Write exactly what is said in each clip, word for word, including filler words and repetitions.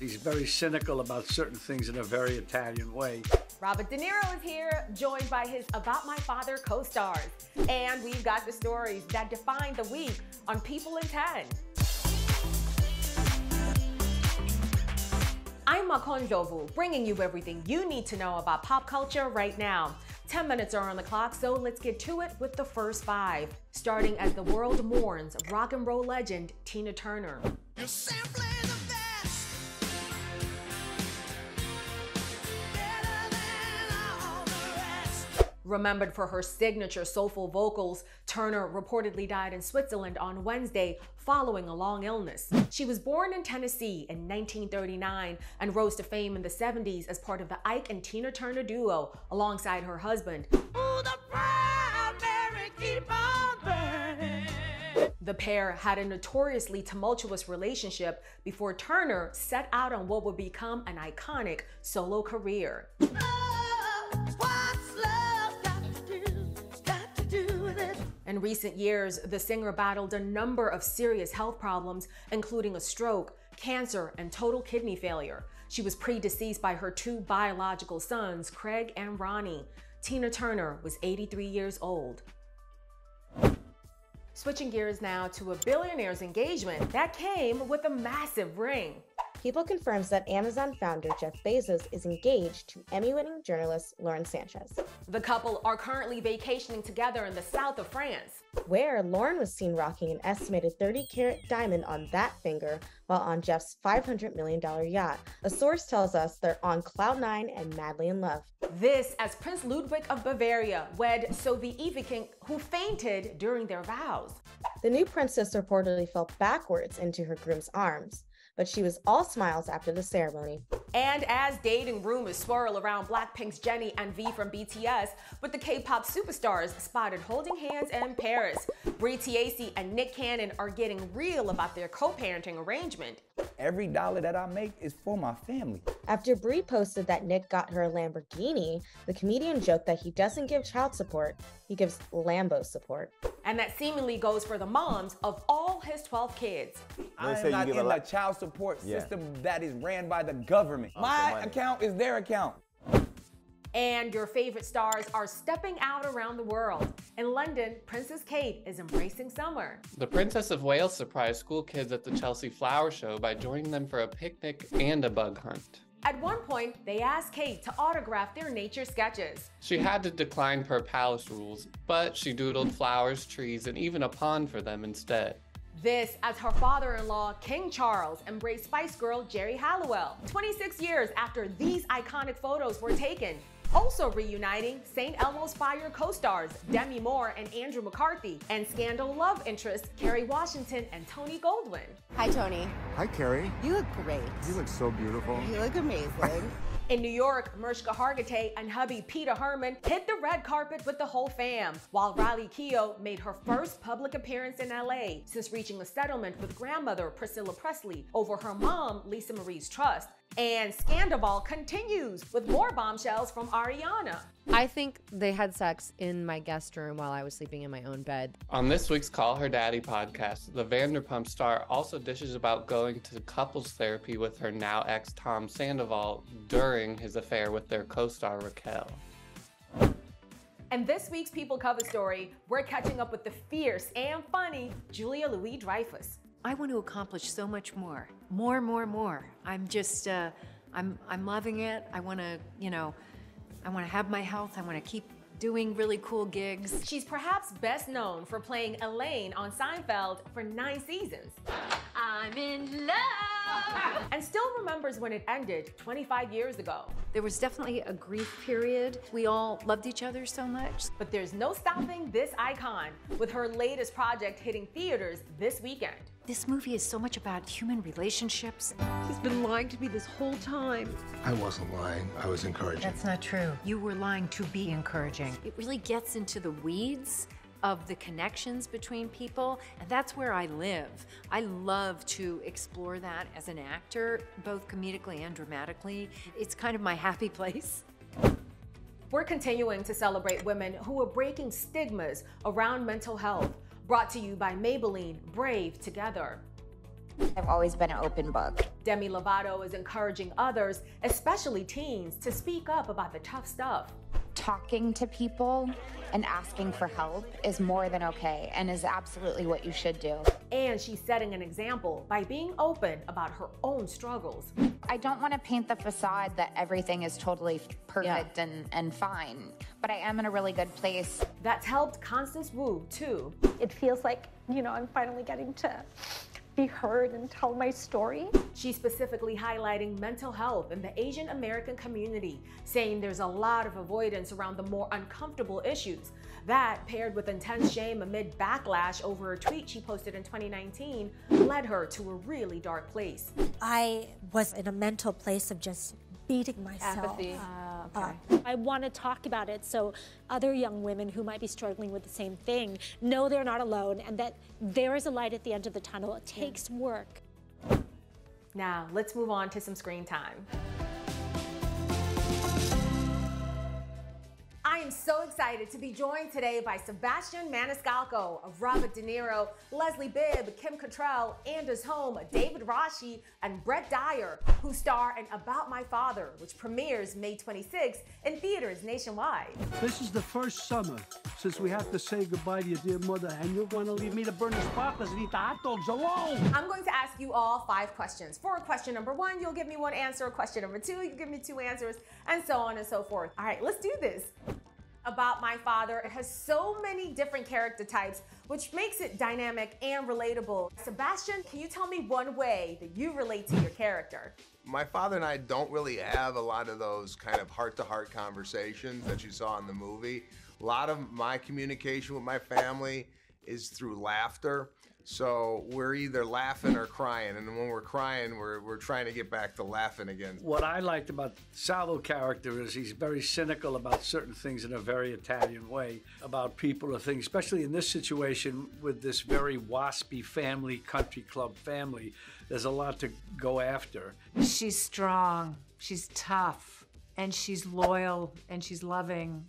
He's very cynical about certain things in a very Italian way. Robert De Niro is here, joined by his About My Father co-stars. And we've got the stories that define the week on People in ten. I'm Makon Jovu, bringing you everything you need to know about pop culture right now. ten minutes are on the clock, so let's get to it with the first five. Starting as the world mourns rock and roll legend Tina Turner. You're simply the best. Better than all the rest. Remembered for her signature soulful vocals, Turner reportedly died in Switzerland on Wednesday following a long illness. She was born in Tennessee in nineteen thirty-nine and rose to fame in the seventies as part of the Ike and Tina Turner duo alongside her husband. Ooh, the primary keep on burning. The pair had a notoriously tumultuous relationship before Turner set out on what would become an iconic solo career. In recent years, the singer battled a number of serious health problems, including a stroke, cancer, and total kidney failure. She was predeceased by her two biological sons, Craig and Ronnie. Tina Turner was eighty-three years old. Switching gears now to a billionaire's engagement that came with a massive ring. People confirms that Amazon founder Jeff Bezos is engaged to Emmy-winning journalist Lauren Sánchez. The couple are currently vacationing together in the south of France, where Lauren was seen rocking an estimated thirty carat diamond on that finger while on Jeff's five hundred million dollar yacht. A source tells us they're on cloud nine and madly in love. This as Prince Ludwig of Bavaria wed Sophie Evigking, who fainted during their vows. The new princess reportedly fell backwards into her groom's arms, but she was all smiles after the ceremony. And as dating rumors swirl around Blackpink's Jennie and V from B T S, with the K-pop superstars spotted holding hands in Paris, Brie Tiasi and Nick Cannon are getting real about their co-parenting arrangement. Every dollar that I make is for my family. After Brie posted that Nick got her a Lamborghini, the comedian joked that he doesn't give child support, he gives Lambo support. And that seemingly goes for the moms of all his twelve kids. I am not in the child support system that is ran by the government. My account is their account. And your favorite stars are stepping out around the world. In London, Princess Kate is embracing summer. The Princess of Wales surprised school kids at the Chelsea Flower Show by joining them for a picnic and a bug hunt. At one point, they asked Kate to autograph their nature sketches. She had to decline per palace rules, but she doodled flowers, trees, and even a pond for them instead. This as her father-in-law, King Charles, embraced Spice Girl Jeri Halliwell, twenty-six years after these iconic photos were taken. Also reuniting Saint Elmo's Fire co-stars Demi Moore and Andrew McCarthy, and Scandal love interest Kerry Washington and Tony Goldwyn. Hi, Tony. Hi, Kerry. You look great. You look so beautiful. You look amazing. In New York, Mariska Hargitay and hubby Peter Herman hit the red carpet with the whole fam, while Riley Keough made her first public appearance in L A since reaching a settlement with grandmother Priscilla Presley over her mom, Lisa Marie's trust. And Scandoval continues with more bombshells from Ariana. I think they had sex in my guest room while I was sleeping in my own bed. On this week's Call Her Daddy podcast, the Vanderpump star also dishes about going to couples therapy with her now ex Tom Sandoval during his affair with their co-star Raquel. And this week's People Cover Story, we're catching up with the fierce and funny Julia Louis-Dreyfus. I want to accomplish so much more, more, more, more. I'm just, uh, I'm, I'm loving it. I want to, you know, I want to have my health. I want to keep doing really cool gigs. She's perhaps best known for playing Elaine on Seinfeld for nine seasons. I'm in love! And still remembers when it ended twenty-five years ago. There was definitely a grief period. We all loved each other so much. But there's no stopping this icon, with her latest project hitting theaters this weekend. This movie is so much about human relationships. He's been lying to me this whole time. I wasn't lying, I was encouraging. That's not true. You were lying to be encouraging. It really gets into the weeds of the connections between people, and that's where I live. I love to explore that as an actor, both comedically and dramatically. It's kind of my happy place. We're continuing to celebrate women who are breaking stigmas around mental health. Brought to you by Maybelline, Brave Together. I've always been an open book. Demi Lovato is encouraging others, especially teens, to speak up about the tough stuff. Talking to people and asking for help is more than okay and is absolutely what you should do. And she's setting an example by being open about her own struggles. I don't want to paint the facade that everything is totally perfect yeah. and, and fine, but I am in a really good place. That's helped Constance Wu too. It feels like, you know, I'm finally getting to be heard and tell my story. She's specifically highlighting mental health in the Asian American community, saying there's a lot of avoidance around the more uncomfortable issues. That, paired with intense shame amid backlash over a tweet she posted in twenty nineteen, led her to a really dark place. I was in a mental place of just beating myself. Apathy. Uh, okay. uh, I want to talk about it so other young women who might be struggling with the same thing know they're not alone and that there is a light at the end of the tunnel. It takes work. Now, let's move on to some screen time. I am so excited to be joined today by Sebastian Maniscalco of Robert De Niro, Leslie Bibb, Kim Cattrall, Anders Holm, David Rashi, and Brett Dyer, who star in About My Father, which premieres May twenty-sixth in theaters nationwide. This is the first summer since we have to say goodbye to your dear mother, and you're going to leave me to burn the sparklers and eat the hot dogs alone. I'm going to ask you all five questions. For question number one, you'll give me one answer. Question number two, you give me two answers, and so on and so forth. All right, let's do this. About My Father, it has so many different character types, which makes it dynamic and relatable. Sebastian, can you tell me one way that you relate to your character? My father and I don't really have a lot of those kind of heart-to-heart conversations that you saw in the movie. A lot of my communication with my family is through laughter. So we're either laughing or crying, and when we're crying, we're, we're trying to get back to laughing again. What I liked about Salvo's character is he's very cynical about certain things in a very Italian way, about people or things, especially in this situation with this very waspy family, country club family. There's a lot to go after. She's strong, she's tough, and she's loyal, and she's loving.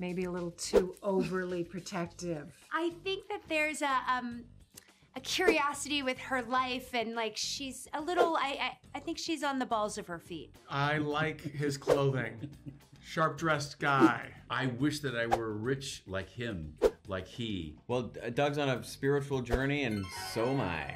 Maybe a little too overly protective. I think that there's a... Um... a curiosity with her life, and like she's a little, I, I I think she's on the balls of her feet. I like his clothing. Sharp-dressed guy. I wish that I were rich like him, like he. Well, Doug's on a spiritual journey, and so am I.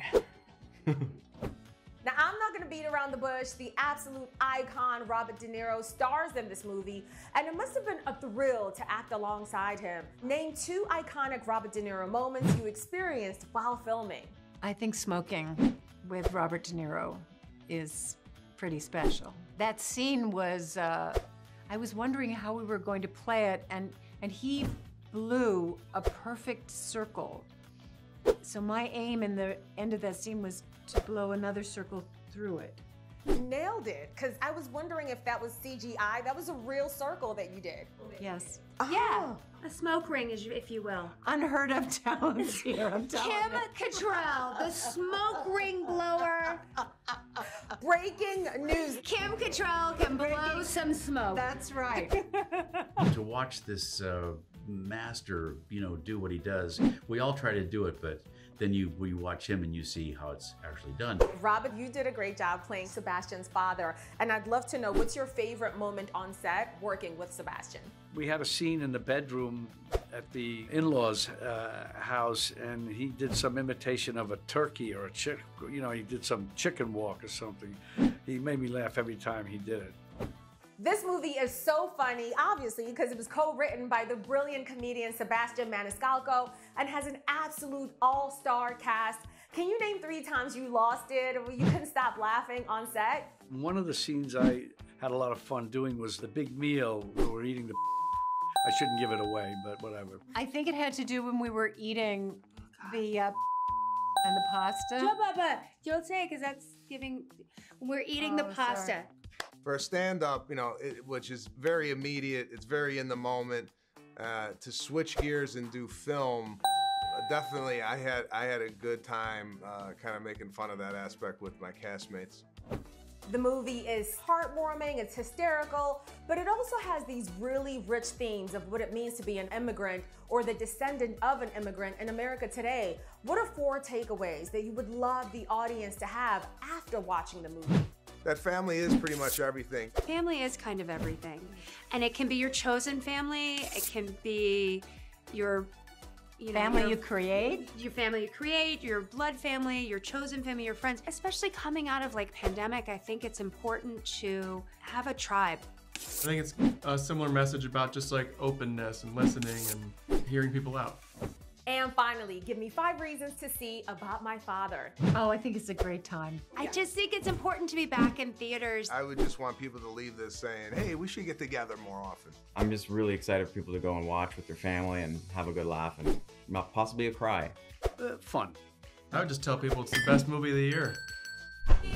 Now, I'm not gonna beat around the bush. The absolute icon, Robert De Niro, stars in this movie, and it must have been a thrill to act alongside him. Name two iconic Robert De Niro moments you experienced while filming. I think smoking with Robert De Niro is pretty special. That scene was, uh, I was wondering how we were going to play it, and, and he blew a perfect circle. So my aim in the end of that scene was to blow another circle through it. You nailed it, because I was wondering if that was C G I. That was a real circle that you did. Yes. Oh. Yeah, a smoke ring, if you will. Unheard of talents here, I'm telling Kim you. Kim Cattrall, the smoke ring blower. Breaking news. Kim Cattrall can Breaking. blow some smoke. That's right. To watch this uh, master, you know, do what he does, we all try to do it, but then you, you watch him and you see how it's actually done. Robert, you did a great job playing Sebastian's father, and I'd love to know, what's your favorite moment on set working with Sebastian? We had a scene in the bedroom at the in-laws' uh, house, and he did some imitation of a turkey or a chick, you know, he did some chicken walk or something. He made me laugh every time he did it. This movie is so funny, obviously, because it was co-written by the brilliant comedian Sebastian Maniscalco and has an absolute all-star cast. Can you name three times you lost it or you couldn't stop laughing on set? One of the scenes I had a lot of fun doing was the big meal where we're eating the I shouldn't give it away, but whatever. I think it had to do when we were eating the uh, and the pasta. You'll say, because that's giving, we're eating oh, the pasta. Sorry. For a stand-up, you know, it, which is very immediate, it's very in the moment, uh, to switch gears and do film, uh, definitely I had, I had a good time uh, kind of making fun of that aspect with my castmates. The movie is heartwarming, it's hysterical, but it also has these really rich themes of what it means to be an immigrant or the descendant of an immigrant in America today. What are four takeaways that you would love the audience to have after watching the movie? That family is pretty much everything. Family is kind of everything. And it can be your chosen family, it can be your You know, family your, you create? Your family you create, your blood family, your chosen family, your friends. Especially coming out of like pandemic, I think it's important to have a tribe. I think it's a similar message about just like openness and listening and hearing people out. And finally, give me five reasons to see About My Father. Oh, I think it's a great time. Yeah. I just think it's important to be back in theaters. I would just want people to leave this saying, hey, we should get together more often. I'm just really excited for people to go and watch with their family and have a good laugh and possibly a cry. Uh, fun. I would just tell people it's the best movie of the year.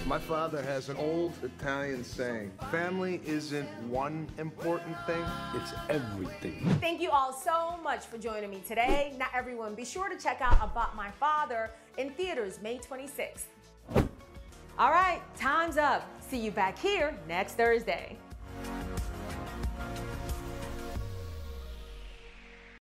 My father has an old Italian saying, family isn't one important thing, it's everything. Thank you all so much for joining me today. Now everyone, be sure to check out About My Father in theaters May twenty-sixth. All right, time's up. See you back here next Thursday.